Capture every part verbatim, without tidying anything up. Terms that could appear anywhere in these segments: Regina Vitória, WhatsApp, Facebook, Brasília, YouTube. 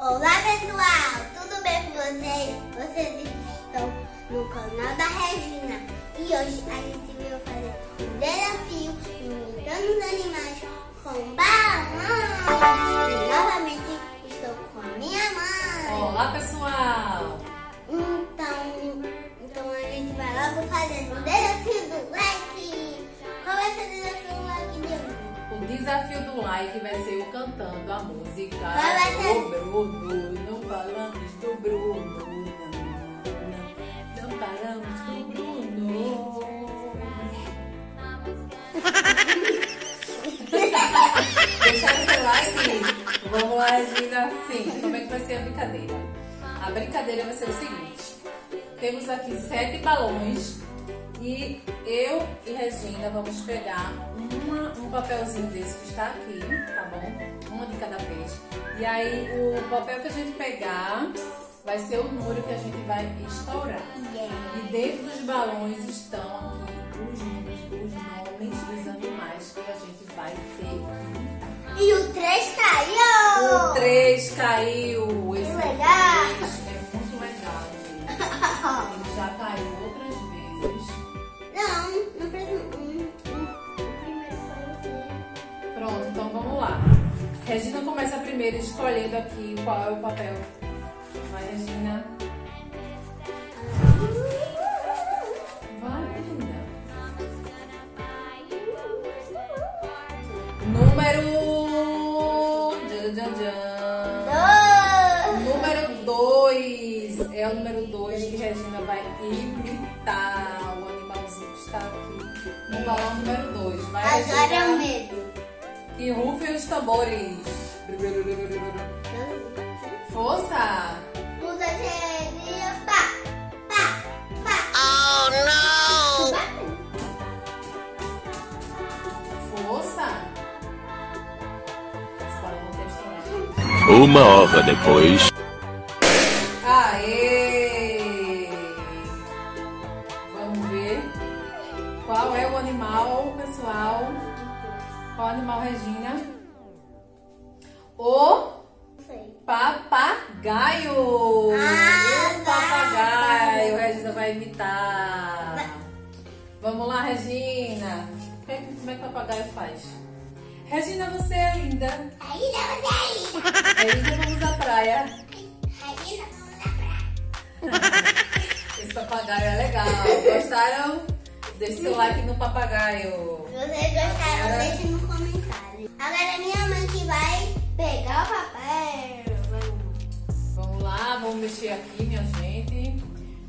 Olá pessoal, tudo bem com vocês? Vocês estão no canal da Regina e hoje a gente veio fazer um desafio imitando os animais com balões. E novamente estou com a minha mãe. Olá pessoal! Então, então a gente vai logo fazer o desafio do like. Qual vai ser o desafio do like, meu? O desafio do like vai ser eu cantando a música do Bruno. Não falamos do Bruno, não, não, não falamos do Bruno. Deixaram seu like? Vamos lá, Regina. Sim, como é que vai ser a brincadeira? A brincadeira vai ser o seguinte: temos aqui sete balões e eu e Regina vamos pegar uma, um papelzinho desse que está aqui, tá bom? Uma de cada vez. E aí o papel que a gente pegar vai ser o número que a gente vai estourar. E dentro dos balões estão aqui os números, os nomes dos animais que a gente vai ter. E o três caiu! O três caiu! Esse legal! É muito legal, gente. Ele já caiu outras vezes. Não, não precisa. Pronto, então vamos lá. Regina começa primeiro escolhendo aqui qual é o papel. Vai, Regina. Vai, Regina. Número. Djan, djan. Número dois. É o número dois que Regina vai imitar. Está aqui no balão número dois. Agora é o medo. E rufem os tambores. Força! Muda de pá, pá, pá. Oh, não! Força! Uma hora depois. Aê! Qual é o animal, pessoal? Qual animal, Regina? O papagaio! Ah, o papagaio! Vai. Regina vai imitar. Vai. Vamos lá, Regina. Como é que o papagaio faz? Regina, você é linda. Regina, você é linda. Regina, vamos à praia. Regina, vamos à praia. Esse papagaio é legal. Gostaram? Deixe seu like no papagaio. Se vocês gostaram, agora... deixe no comentário. Agora é minha mãe que vai pegar o papel. Vamos lá, vamos mexer aqui, minha gente.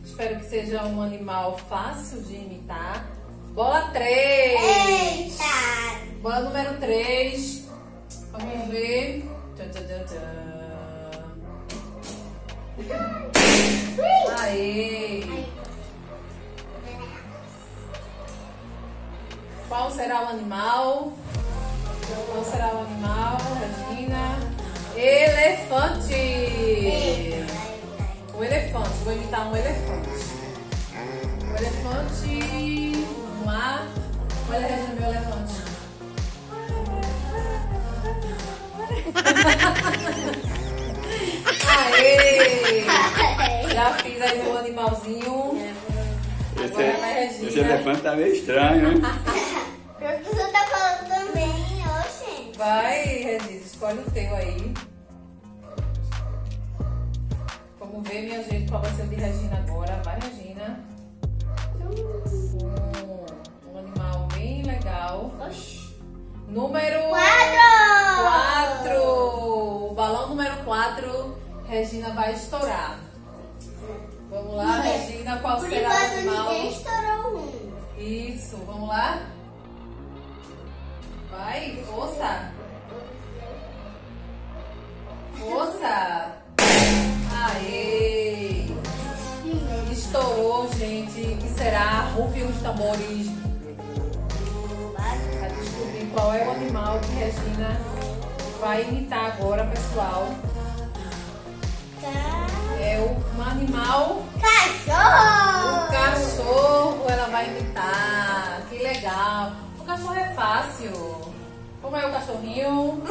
Espero que seja um animal fácil de imitar. Bola três. Eita! Bola número três. Vamos ver. Tchan, tchan, tchan, tchan. Aê! Qual será o animal? Qual será o animal, Regina? Elefante! O elefante, vou imitar um elefante. O elefante. Vamos lá. Olha, Regina, meu elefante. Aê! Já fiz aí o animalzinho. Esse, é, esse elefante tá meio estranho, hein? O professor tá falando também, ó, gente. Vai, Regina, escolhe o teu aí. Vamos ver, minha gente, qual vai ser o de Regina agora. Vai, Regina. Um, um animal bem legal. Oxi. Número quatro. O balão número quatro, Regina vai estourar. Vamos lá, não, Regina, qual por será o animal? Ninguém estourou um. Isso, vamos lá? Vai, força! Força! Aê! Estourou, gente. O que será? Rufem os tambores. Vai descobrir qual é o animal que Regina vai imitar agora, pessoal. É um animal... Cachorro! O cachorro ela vai imitar. Que legal. O cachorro é fácil. Como é o cachorrinho?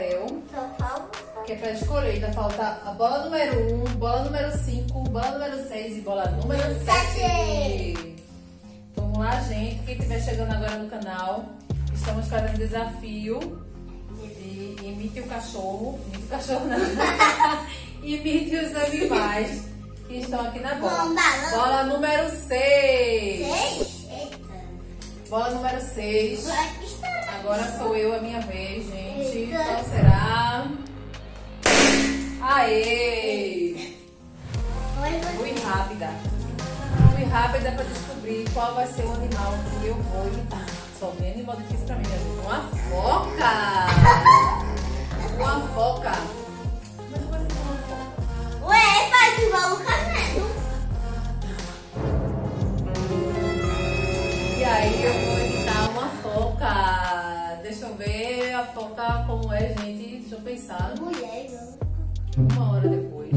papel. Só falta. Que é pra escolher. Ainda falta a bola número um, bola número cinco, bola número seis e bola número sete. Vamos lá, gente. Quem estiver chegando agora no canal, estamos fazendo desafio de imite o cachorro. Imite o cachorro, não. Imite os animais que estão aqui na bola. Bomba, bomba. Bola número seis. seis? Bola número seis. Agora sou eu, a minha vez, gente. Eita. Qual será? Aê! Fui rápida. Fui rápida para descobrir qual vai ser o animal que eu vou imitar. Só um animal difícil para mim, gente. Uma foca! Uma foca! Mas como é que uma foca? Ué, faz igual um camelo. E aí eu vou imitar uma foca. Deixa eu ver a foca como é, gente. Deixa eu pensar. Mulher, não. Uma hora depois.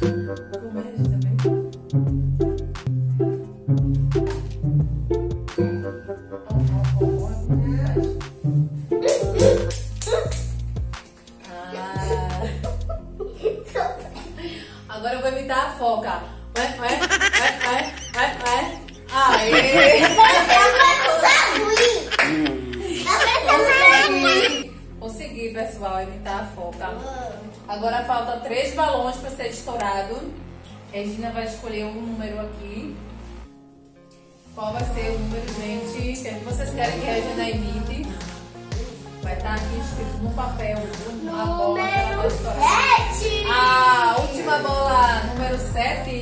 Como é, gente, também? Ah. Agora eu vou imitar a foca. Ué, ué, ué, ué, ué, ué. Aê! Consegui! Consegui, pessoal, imitar a foca. Agora falta três balões para ser estourado. Regina vai escolher um número aqui. Qual vai ser o número, gente? Que vocês querem que a Regina imite? Vai estar aqui escrito no papel. A bola que ela vai estourar. sete! A última bola, número sete.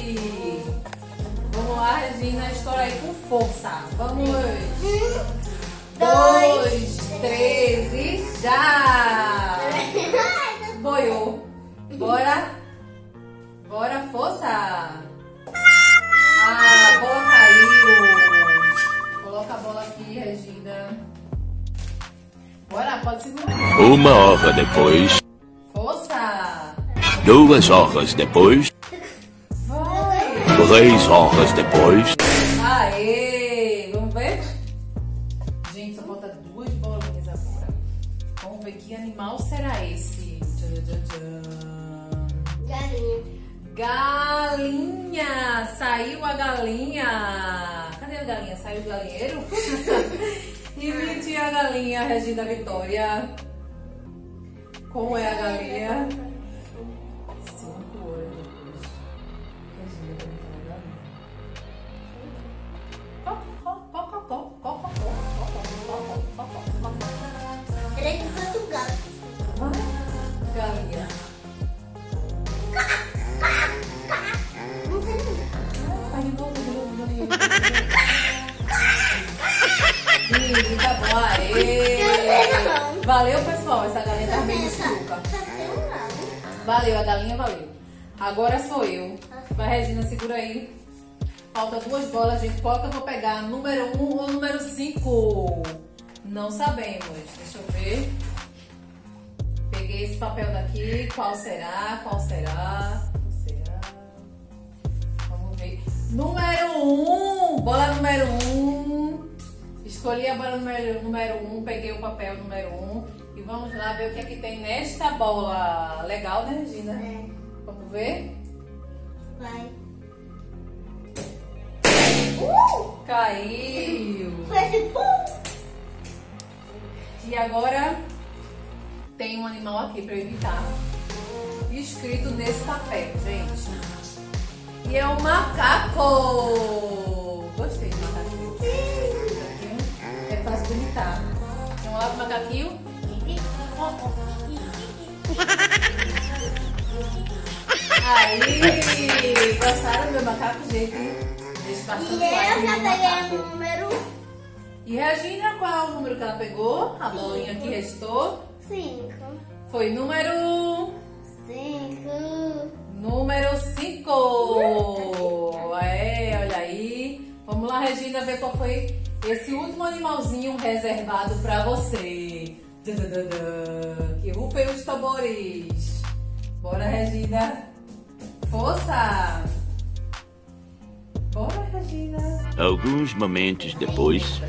Vamos lá, Regina, estoura aí com força. Vamos! Um, dois, três e já! Boiou! Bora! Bora, força! Ah, a bola caiu! Coloca a bola aqui, Regina. Bora, pode segurar. Uma hora depois. Força! Duas horas depois. Três horas depois. Aê! Vamos ver? Gente, só falta duas bolinhas agora. Vamos ver que animal será esse. Galinha. Galinha! Saiu a galinha! Cadê a galinha? Saiu o galinheiro? E mentiu a galinha, Regina Vitória. Como é a galinha? Cinco horas depois. Regina Vitória. Valeu, pessoal, essa galinha tá bem desculpa. Valeu, a galinha valeu. Agora sou eu. Vai, Regina, segura aí. Falta duas bolas, gente. Qual que eu vou pegar? Número um ou número cinco? Não sabemos. Deixa eu ver. Peguei esse papel daqui. Qual será? Qual será? Qual será? Vamos ver. Número um! Bola número um. Escolhi a bola número, número um. Peguei o papel número um. E vamos lá ver o que é que tem nesta bola. Legal, né, Regina? É. Vamos ver? Vai. Uh! Caiu! E agora tem um animal aqui para imitar, escrito nesse papel, gente. E é um macaco! Gostei de macaquinho. É fácil de imitar. Vamos lá pro macaquinho. Aí! Gostaram do meu macaco, gente? E eu já peguei o número. E Regina, qual é o número que ela pegou? A cinco. Bolinha que restou? Cinco. Foi número... Cinco. Número cinco. É, olha aí. Vamos lá, Regina, ver qual foi esse último animalzinho reservado pra você. Que rufem os tambores. Bora, Regina. Força! Bora, Regina. Alguns momentos depois.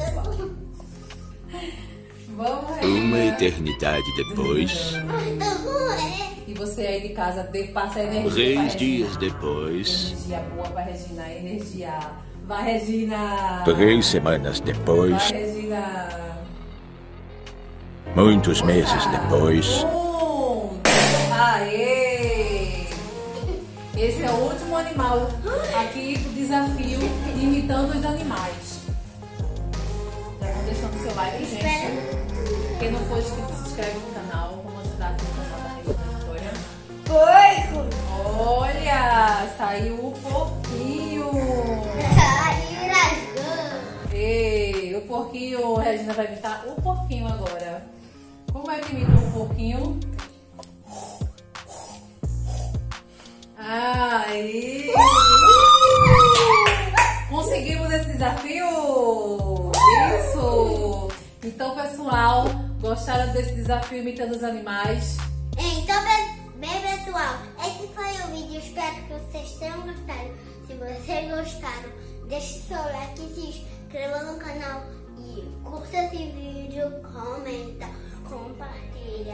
Vamos, Regina. Uma eternidade depois... E você aí de casa passa energia. Três dias depois... Energia boa pra Regina, energia... Vai, Regina! Três semanas depois... Vai, Regina! Muitos meses depois... Um, dois, aê! Esse é o último animal aqui do desafio, imitando os animais. Já vão deixando seu like, gente. Quem não for inscrito, se inscreve no canal. Vamos ajudar aqui no canal da Regina Vitória. Foi! Olha! Saiu o porquinho! Ei, o porquinho, a Regina vai imitar o porquinho agora. Como é que imita um porquinho? Aí! Conseguimos esse desafio! Isso! Então, pessoal, gostaram desse desafio imitando os animais? Então, bem, pessoal, esse foi o vídeo. Espero que vocês tenham gostado. Se vocês gostaram, deixe seu like e se inscreva. Inscreva no canal e curta esse vídeo, comenta, compartilha.